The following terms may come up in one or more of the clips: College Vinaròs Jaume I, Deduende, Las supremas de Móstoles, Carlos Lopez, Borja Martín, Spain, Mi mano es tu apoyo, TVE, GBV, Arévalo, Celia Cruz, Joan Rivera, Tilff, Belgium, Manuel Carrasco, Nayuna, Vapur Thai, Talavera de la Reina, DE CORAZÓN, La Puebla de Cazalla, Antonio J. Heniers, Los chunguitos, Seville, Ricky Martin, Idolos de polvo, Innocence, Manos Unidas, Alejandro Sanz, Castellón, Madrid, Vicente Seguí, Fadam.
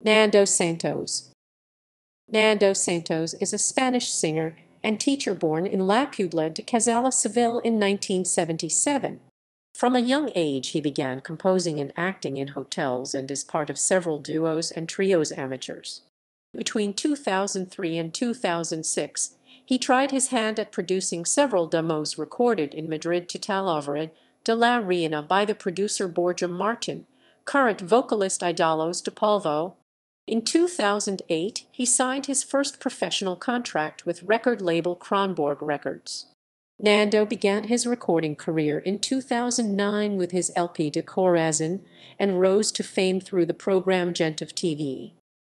Nando Santos. Nando Santos is a Spanish singer and teacher born in La Puebla de Cazalla, Seville in 1977. From a young age he began composing and acting in hotels and is part of several duos and trios amateurs. Between 2003 and 2006, he tried his hand at producing several demos recorded in Madrid to Talavera de la Reina by the producer Borja Martin, current vocalist Idolos de polvo. In 2008, he signed his first professional contract with record label Kronborg Records. Nando began his recording career in 2009 with his LP DE CORAZÓN and rose to fame through the program GENTE of TVE.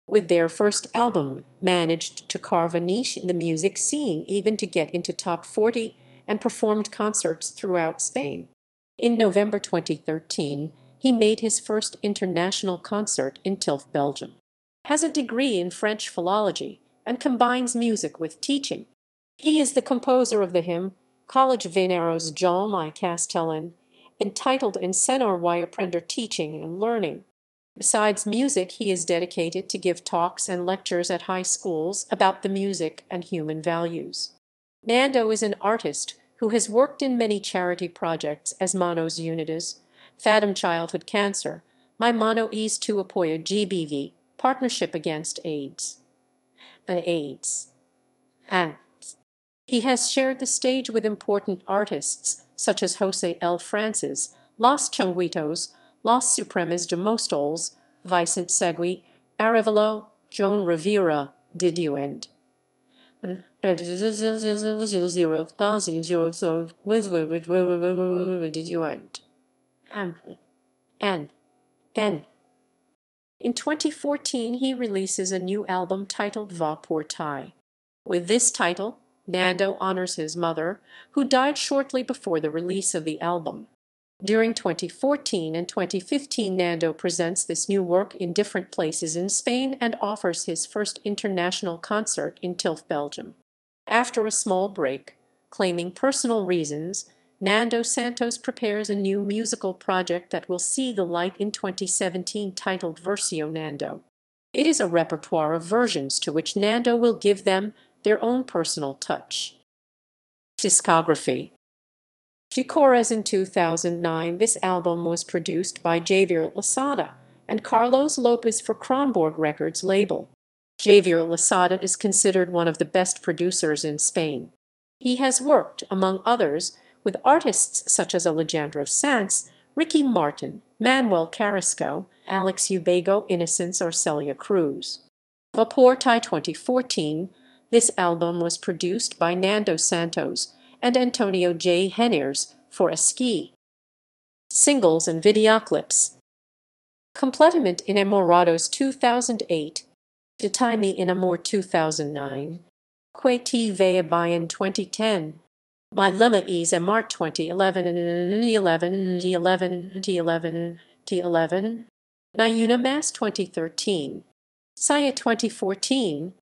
With their first album, managed to carve a niche in the music scene, even to get into top 40, and performed concerts throughout Spain. In November 2013, he made his first international concert in Tilff, Belgium. Has a degree in French philology and combines music with teaching. He is the composer of the hymn Vinaròs Jaume I Castellón, entitled Enseñar y Aprender, Teaching and Learning. Besides music, he is dedicated to give talks and lectures at high schools about the music and human values. Nando is an artist who has worked in many charity projects as Manos Unidas, Fadam Childhood Cancer, My Mano es Tu Apoyo GBV, Partnership Against AIDS. He has shared the stage with important artists such as José el Francés, Los Chunguitos, Las Supremas de Móstoles, Vicente Seguí, Arévalo, Joan Rivera, Deduende. In 2014, he releases a new album titled Vapur Thai. With this title, Nando honors his mother, who died shortly before the release of the album. During 2014 and 2015, Nando presents this new work in different places in Spain and offers his first international concert in Tilff, Belgium. After a small break, claiming personal reasons, Nando Santos prepares a new musical project that will see the light in 2017 titled VersioNANDO. It is a repertoire of versions to which Nando will give them their own personal touch. Discography. DE CORAZÓN 2009. This album was produced by Javier Lassada and Carlos Lopez for Kronborg Records label. Javier Lassada is considered one of the best producers in Spain. He has worked, among others, with artists such as Alejandro Sanz, Ricky Martin, Manuel Carrasco, Alex Ubago, Innocence, or Celia Cruz. Vapur Thai 2014. This album was produced by Nando Santos and Antonio J. Heniers for Esquí. Singles and videoclips. Completament Enamorados 2008, De Ti Mi Enamor 2009, Que Te Vea Bien 2010, My Lema Es Amar 2011, Nayuna Mas 2013, Saya 2014,